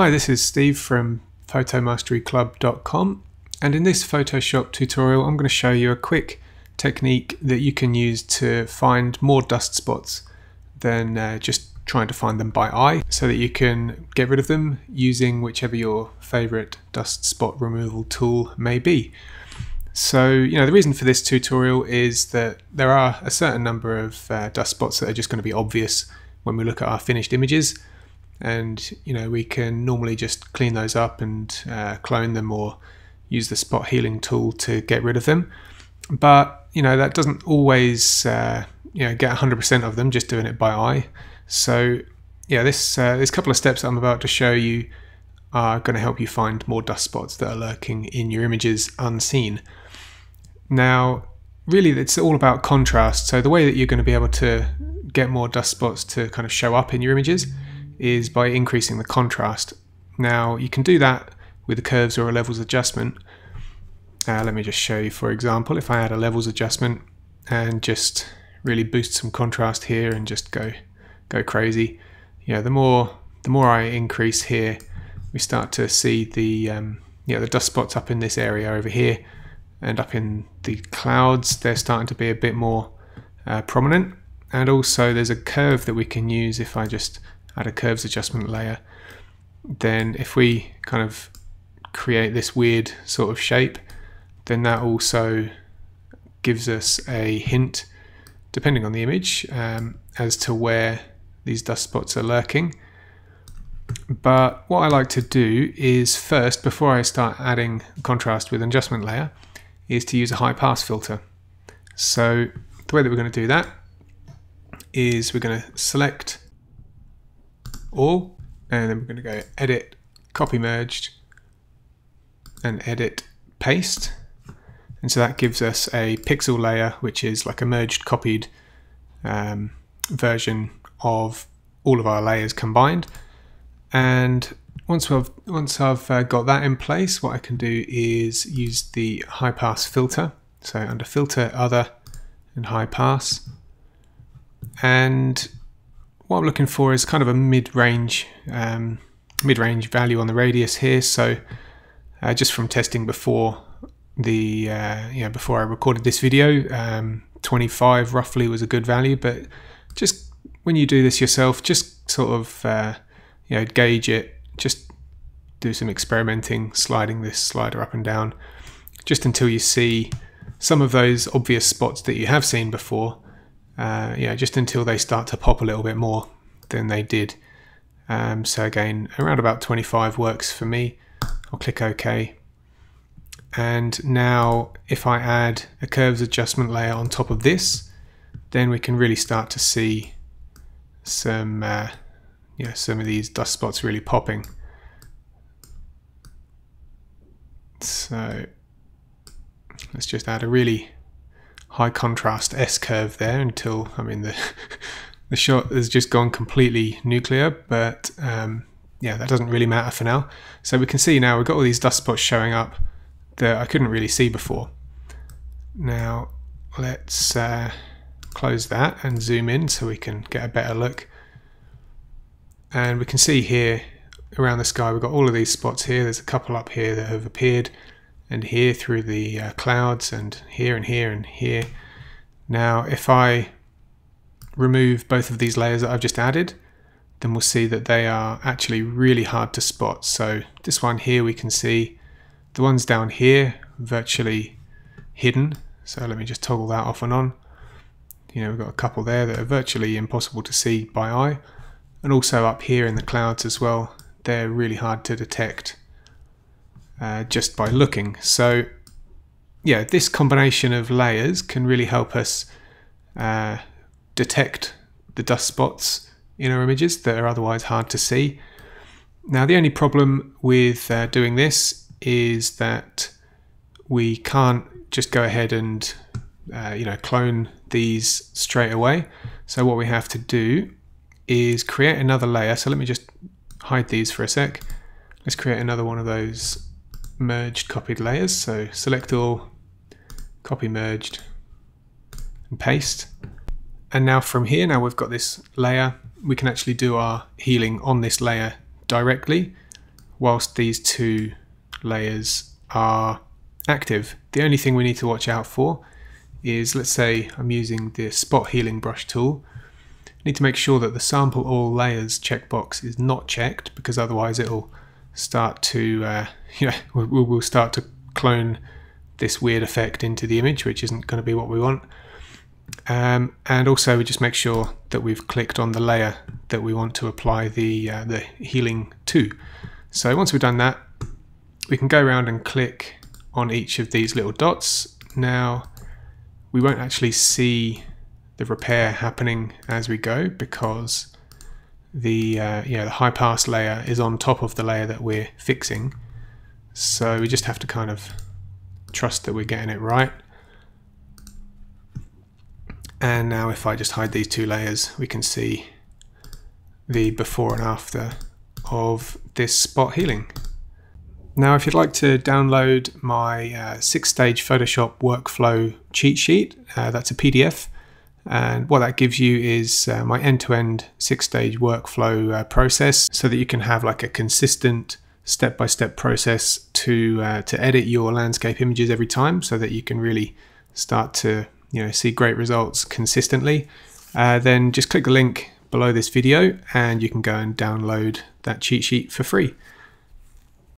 Hi, this is Steve from photomasteryclub.com, and in this Photoshop tutorial I'm going to show you a quick technique that you can use to find more dust spots than just trying to find them by eye, so that you can get rid of them using whichever your favorite dust spot removal tool may be. So, you know, the reason for this tutorial is that there are a certain number of dust spots that are just going to be obvious when we look at our finished images. And you know, we can normally just clean those up and clone them or use the spot healing tool to get rid of them, but you know, that doesn't always you know, get 100% of them just doing it by eye. So yeah, this couple of steps that I'm about to show you are going to help you find more dust spots that are lurking in your images unseen. Now really, it's all about contrast, so the way that you're going to be able to get more dust spots to kind of show up in your images is by increasing the contrast. Now you can do that with the curves or a levels adjustment. Let me just show you, for example, if I add a levels adjustment and just really boost some contrast here and just go crazy. You know, the more I increase here, we start to see the you know, the dust spots up in this area over here, and up in the clouds they're starting to be a bit more prominent. And also there's a curve that we can use. If I just add a curves adjustment layer, then if we kind of create this weird sort of shape, then that also gives us a hint, depending on the image, as to where these dust spots are lurking. But what I like to do is first, before I start adding contrast with an adjustment layer, is to use a high pass filter. So the way that we're going to do that is we're going to select all, and then we're going to go edit, copy merged, and edit, paste. And so that gives us a pixel layer, which is like a merged, copied version of all of our layers combined. And once I've got that in place, what I can do is use the high pass filter. So under filter, other, and high pass, and what I'm looking for is kind of a mid-range value on the radius here. So just from testing before the you know, before I recorded this video, 25 roughly was a good value. But just when you do this yourself, just sort of you know, gauge it. Just do some experimenting, sliding this slider up and down, just until you see some of those obvious spots that you have seen before. Yeah, just until they start to pop a little bit more than they did. So again, around about 25 works for me. I'll click OK. And now if I add a curves adjustment layer on top of this, then we can really start to see some, yeah, some of these dust spots really popping. So let's just add a really high contrast S curve there until, I mean, the shot has just gone completely nuclear, but yeah, that doesn't really matter for now. So we can see now we've got all these dust spots showing up that I couldn't really see before. Now let's close that and zoom in so we can get a better look. And we can see here around the sky we've got all of these spots here. There's a couple up here that have appeared, and here through the clouds, and here and here and here. Now if I remove both of these layers that I've just added, then we'll see that they are actually really hard to spot. So this one here we can see, the ones down here virtually hidden. So let me just toggle that off and on. You know, we've got a couple there that are virtually impossible to see by eye, and also up here in the clouds as well, they're really hard to detect just by looking. So yeah, this combination of layers can really help us detect the dust spots in our images that are otherwise hard to see. Now the only problem with doing this is that we can't just go ahead and you know, clone these straight away. So what we have to do is create another layer. So let me just hide these for a sec. Let's create another one of those merged copied layers. So select all, copy merged, and paste. And now from here, now we've got this layer, we can actually do our healing on this layer directly. whilst these two layers are active. The only thing we need to watch out for is, let's say I'm using the spot healing brush tool. I need to make sure that the sample all layers checkbox is not checked, because otherwise it'll start to, we'll start to clone this weird effect into the image, which isn't going to be what we want. And also we just make sure that we've clicked on the layer that we want to apply the healing to. So once we've done that, we can go around and click on each of these little dots. Now we won't actually see the repair happening as we go, because the high pass layer is on top of the layer that we're fixing. So we just have to kind of trust that we're getting it right. And now if I just hide these two layers, we can see the before and after of this spot healing. Now if you'd like to download my 6-stage Photoshop workflow cheat sheet, that's a PDF, and what that gives you is my end-to-end 6-stage workflow process, so that you can have like a consistent step-by-step process to edit your landscape images every time, so that you can really start to see great results consistently. Then just click the link below this video and you can go and download that cheat sheet for free.